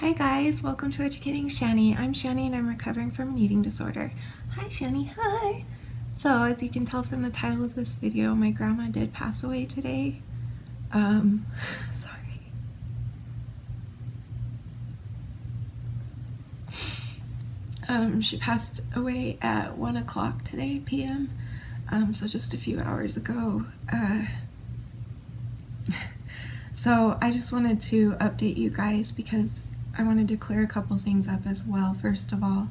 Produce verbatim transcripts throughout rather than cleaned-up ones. Hi guys, welcome to Educating Shani. I'm Shani and I'm recovering from an eating disorder. Hi Shani, hi! So as you can tell from the title of this video, my grandma did pass away today. Um, sorry. Um, she passed away at one o'clock today, p m, um, so just a few hours ago. Uh, so I just wanted to update you guys because I wanted to clear a couple things up as well. First of all,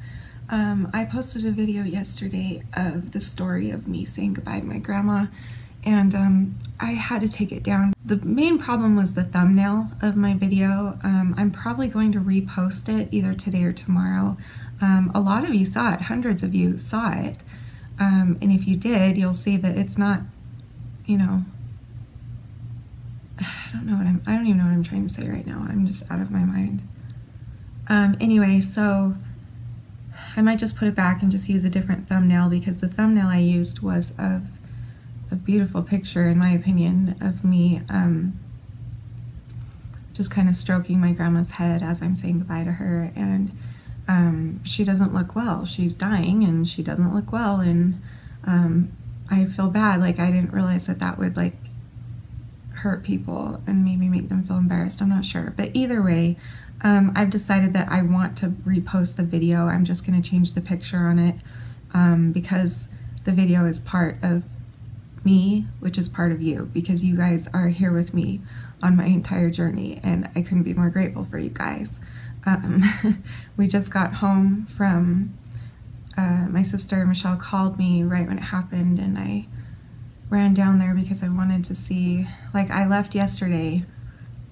um, I posted a video yesterday of the story of me saying goodbye to my grandma, and um, I had to take it down. The main problem was the thumbnail of my video. Um, I'm probably going to repost it either today or tomorrow. Um, a lot of you saw it, hundreds of you saw it, um, and if you did, you'll see that it's not, you know, I don't know what I'm, I don't even know what I'm trying to say right now, I'm just out of my mind. Um, anyway, so I might just put it back and just use a different thumbnail because the thumbnail I used was of a beautiful picture, in my opinion, of me um, just kind of stroking my grandma's head as I'm saying goodbye to her, and Um, she doesn't look well. She's dying and she doesn't look well, and um, I feel bad. Like, I didn't realize that that would like hurt people and maybe make them feel embarrassed. I'm not sure, but either way, um, I've decided that I want to repost the video. I'm just going to change the picture on it um, because the video is part of me, which is part of you, because you guys are here with me on my entire journey, and I couldn't be more grateful for you guys. Um, we just got home from, uh, my sister Michelle called me right when it happened, and I ran down there because I wanted to see, like, I left yesterday,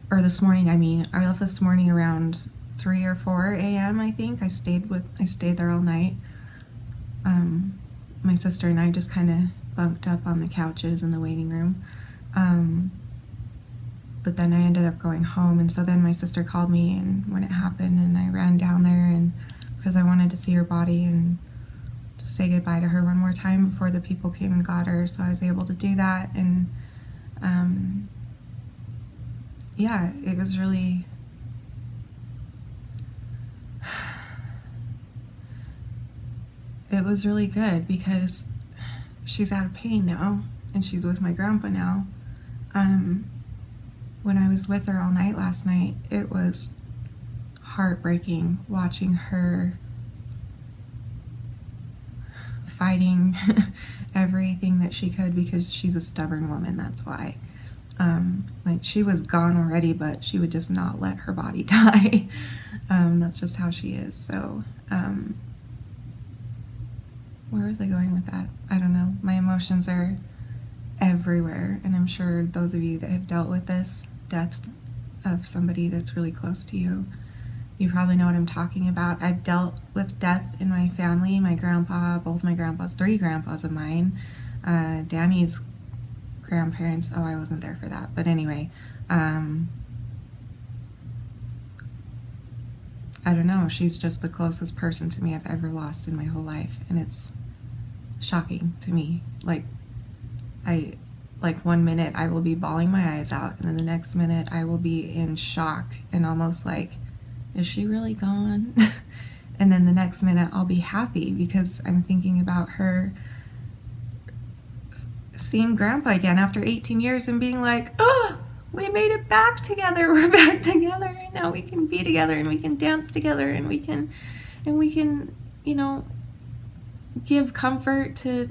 or this morning, I mean, I left this morning around three or four a m I think. I stayed with, I stayed there all night. Um, my sister and I just kind of bunked up on the couches in the waiting room. Um... But then I ended up going home, and so then my sister called me and when it happened, and I ran down there and because I wanted to see her body and just say goodbye to her one more time before the people came and got her, so I was able to do that. And um, yeah, it was really it was really good because she's out of pain now and she's with my grandpa now. um, When I was with her all night last night, it was heartbreaking watching her fighting everything that she could, because she's a stubborn woman, that's why. Um, like, she was gone already, but she would just not let her body die. um, that's just how she is. So, um, where was I going with that? I don't know. My emotions are everywhere, and I'm sure those of you that have dealt with this death of somebody that's really close to you, you probably know what I'm talking about. I've dealt with death in my family. My grandpa, both my grandpas, three grandpas of mine, uh, Danny's grandparents, oh I wasn't there for that, but anyway, um, I don't know, she's just the closest person to me I've ever lost in my whole life, and it's shocking to me. Like, I, like one minute I will be bawling my eyes out, and then the next minute I will be in shock and almost like, is she really gone? And then the next minute I'll be happy because I'm thinking about her seeing grandpa again after eighteen years and being like, oh, we made it back together. We're back together, and now we can be together, and we can dance together, and we can, and we can, you know, give comfort to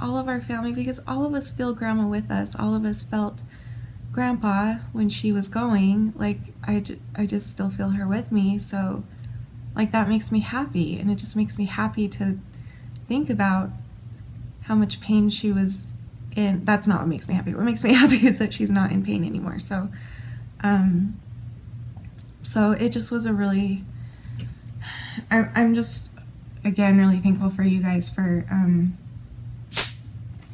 all of our family, because all of us feel grandma with us. All of us felt grandpa when she was going. Like, I, ju I just still feel her with me, so like that makes me happy, and it just makes me happy to think about how much pain she was in. That's not what makes me happy. What makes me happy is that she's not in pain anymore. So um, so it just was a really, I, I'm just again really thankful for you guys for um,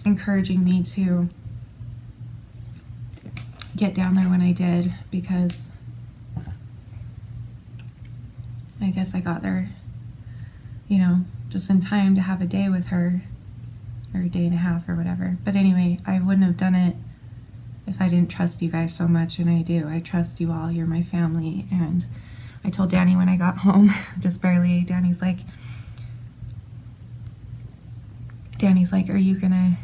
encouraging me to get down there when I did, because I guess I got there, you know, just in time to have a day with her, or a day and a half or whatever. But anyway, I wouldn't have done it if I didn't trust you guys so much, and I do. I trust you all. You're my family, and I told Danny when I got home, just barely, Danny's like, Danny's like, are you gonna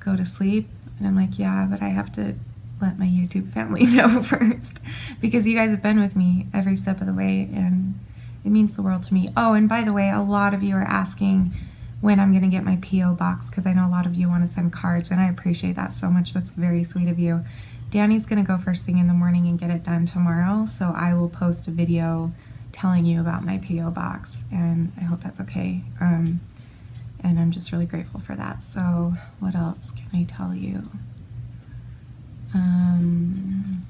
go to sleep? And I'm like, yeah, but I have to let my YouTube family know first, because you guys have been with me every step of the way, and it means the world to me. Oh, and by the way, a lot of you are asking when I'm gonna get my P O box, because I know a lot of you want to send cards, and I appreciate that so much. That's very sweet of you. Danny's gonna go first thing in the morning and get it done tomorrow, so I will post a video telling you about my P O box, and I hope that's okay. Um, and I'm just really grateful for that. So what else can I tell you? Um,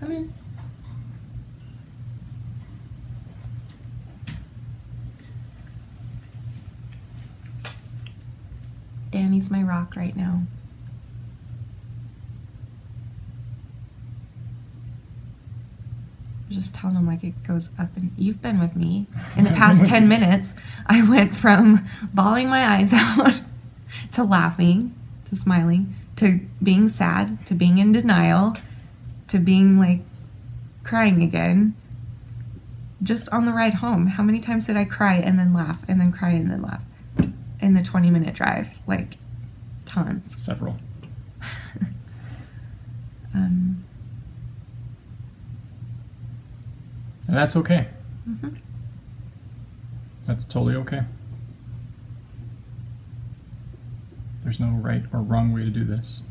come in. Danny's my rock right now. Just telling him like it goes up, and you've been with me in the past ten minutes. I went from bawling my eyes out to laughing, to smiling, to being sad, to being in denial, to being like crying again. Just on the ride home, how many times did I cry and then laugh and then cry and then laugh in the twenty minute drive? Like tons. Several. um And that's okay. Mm-hmm. That's totally okay. There's no right or wrong way to do this.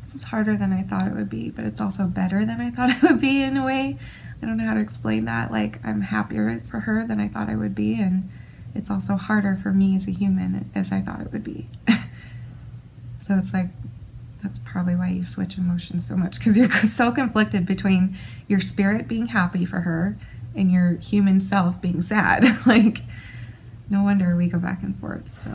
This is harder than I thought it would be, but it's also better than I thought it would be in a way. I don't know how to explain that. Like, I'm happier for her than I thought I would be, and it's also harder for me as a human as I thought it would be. So it's like, that's probably why you switch emotions so much, because you're so conflicted between your spirit being happy for her and your human self being sad. Like, no wonder we go back and forth. So,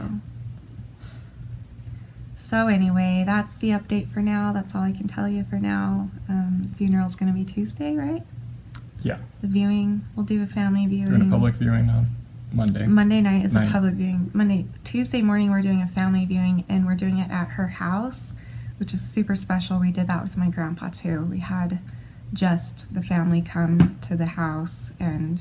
so anyway, that's the update for now. That's all I can tell you for now. Um, funeral's gonna be Tuesday, right? Yeah. The viewing, we'll do a family viewing. Doing a public viewing on Monday. Monday night is night. a public viewing. Monday, Tuesday morning we're doing a family viewing, and we're doing it at her house, which is super special. We did that with my grandpa too. We had just the family come to the house and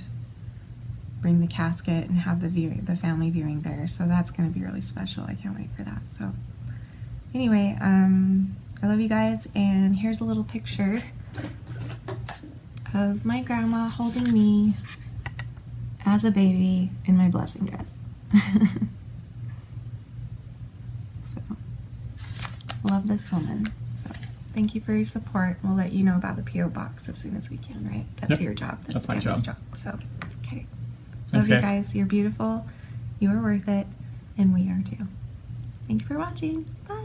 bring the casket and have the view, the family viewing there. So that's going to be really special. I can't wait for that. So anyway, um, I love you guys, and here's a little picture of my grandma holding me as a baby in my blessing dress. So, love this woman. So, thank you for your support. We'll let you know about the P O box as soon as we can, right? That's yep. your job. That's, That's my job. job. So, okay. Love Thanks, you guys. guys. You're beautiful. You are worth it. And we are too. Thank you for watching. Bye.